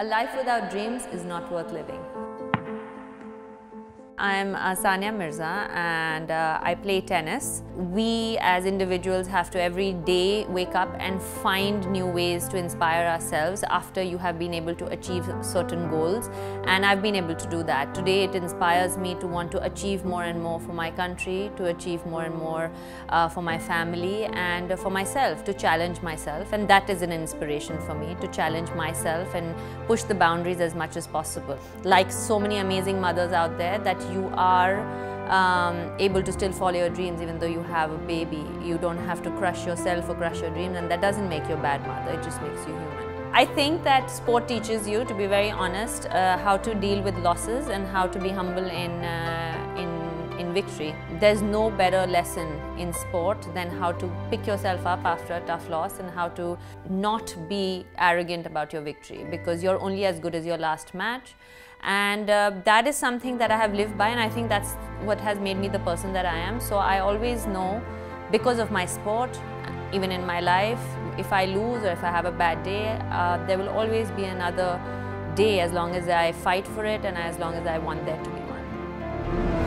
A life without dreams is not worth living. I'm Sania Mirza and I play tennis. We as individuals have to every day wake up and find new ways to inspire ourselves after you have been able to achieve certain goals, and I've been able to do that. Today it inspires me to want to achieve more and more for my country, to achieve more and more for my family and for myself, to challenge myself, and that is an inspiration for me, to challenge myself and push the boundaries as much as possible. Like so many amazing mothers out there, that you are able to still follow your dreams even though you have a baby. You don't have to crush yourself or crush your dreams, and that doesn't make you a bad mother, it just makes you human. I think that sport teaches you, to be very honest, how to deal with losses and how to be humble in victory. There's no better lesson in sport than how to pick yourself up after a tough loss and how to not be arrogant about your victory, because you're only as good as your last match, and that is something that I have lived by, and I think that's what has made me the person that I am. So I always know, because of my sport, even in my life, if I lose or if I have a bad day, there will always be another day as long as I fight for it and as long as I want there to be one.